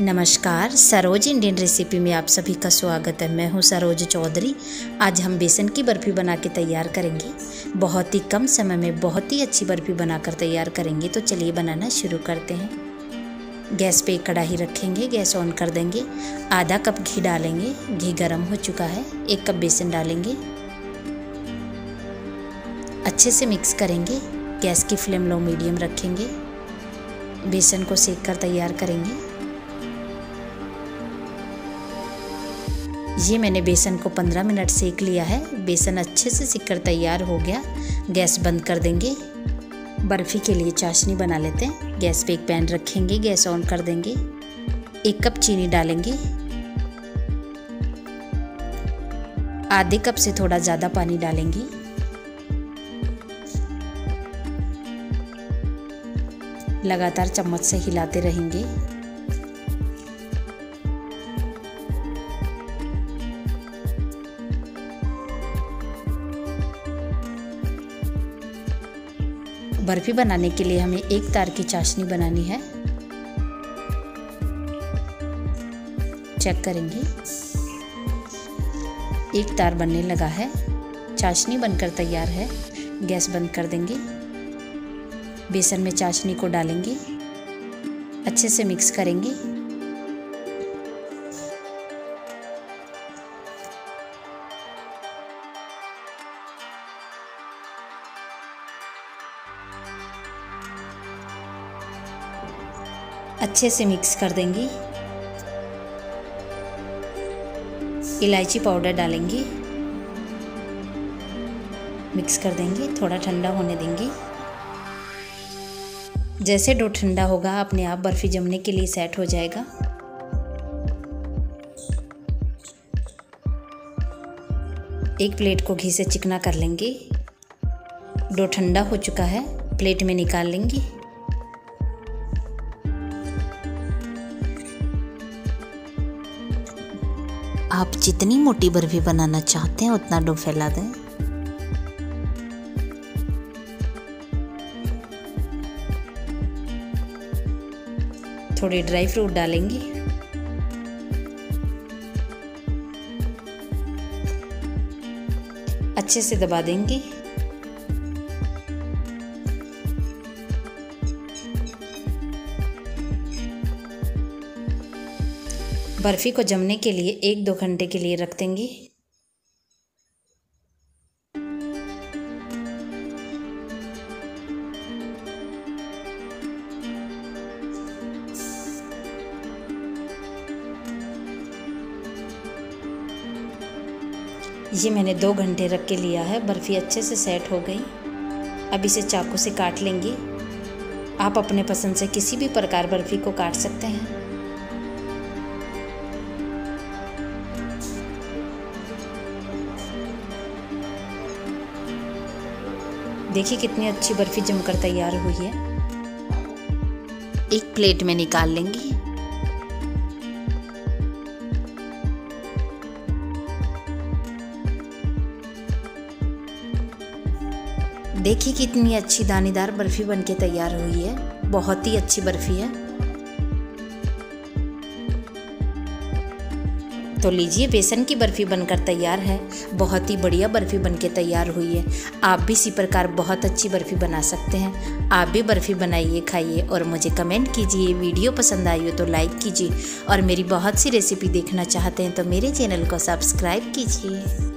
नमस्कार, Saroj Indian recipe में आप सभी का स्वागत है। मैं हूं सरोज चौधरी। आज हम बेसन की बर्फ़ी बना के तैयार करेंगे। बहुत ही कम समय में बहुत ही अच्छी बर्फ़ी बनाकर तैयार करेंगे। तो चलिए बनाना शुरू करते हैं। गैस पे कढ़ाई रखेंगे, गैस ऑन कर देंगे। आधा कप घी डालेंगे, घी गर्म हो चुका है। 1 कप बेसन डालेंगे, अच्छे से मिक्स करेंगे। गैस की फ्लेम लो मीडियम रखेंगे। बेसन को सेक कर तैयार करेंगे। ये मैंने बेसन को 15 मिनट सेक लिया है। बेसन अच्छे से सिक कर तैयार हो गया। गैस बंद कर देंगे। बर्फ़ी के लिए चाशनी बना लेते हैं। गैस पे एक पैन रखेंगे, गैस ऑन कर देंगे। 1 कप चीनी डालेंगे, आधे कप से थोड़ा ज़्यादा पानी डालेंगे। लगातार चम्मच से हिलाते रहेंगे। बर्फ़ी बनाने के लिए हमें 1 तार की चाशनी बनानी है। चेक करेंगे, 1 तार बनने लगा है। चाशनी बनकर तैयार है। गैस बंद कर देंगे। बेसन में चाशनी को डालेंगे, अच्छे से मिक्स करेंगे। अच्छे से मिक्स कर देंगे। इलायची पाउडर डालेंगे, मिक्स कर देंगे। थोड़ा ठंडा होने देंगे। जैसे डो ठंडा होगा अपने आप बर्फ़ी जमने के लिए सेट हो जाएगा। एक प्लेट को घी से चिकना कर लेंगे। डो ठंडा हो चुका है, प्लेट में निकाल लेंगे। आप जितनी मोटी बर्फ़ी बनाना चाहते हैं उतना डो फैला दें। थोड़े ड्राई फ्रूट डालेंगे। अच्छे से दबा देंगे। बर्फ़ी को जमने के लिए 1-2 घंटे के लिए रख देंगे। ये मैंने 2 घंटे रख के लिया है। बर्फ़ी अच्छे से सेट हो गई। अब इसे चाकू से काट लेंगे। आप अपने पसंद से किसी भी प्रकार बर्फ़ी को काट सकते हैं। देखिए कितनी अच्छी बर्फ़ी जमकर तैयार हुई है। 1 प्लेट में निकाल लेंगे। देखिए कितनी अच्छी दानेदार बर्फ़ी बनके तैयार हुई है। बहुत ही अच्छी बर्फ़ी है। तो लीजिए, बेसन की बर्फ़ी बनकर तैयार है। बहुत ही बढ़िया बर्फ़ी बनके तैयार हुई है। आप भी इसी प्रकार बहुत अच्छी बर्फ़ी बना सकते हैं। आप भी बर्फ़ी बनाइए, खाइए और मुझे कमेंट कीजिए। वीडियो पसंद आई हो तो लाइक कीजिए और मेरी बहुत सी रेसिपी देखना चाहते हैं तो मेरे चैनल को सब्सक्राइब कीजिए।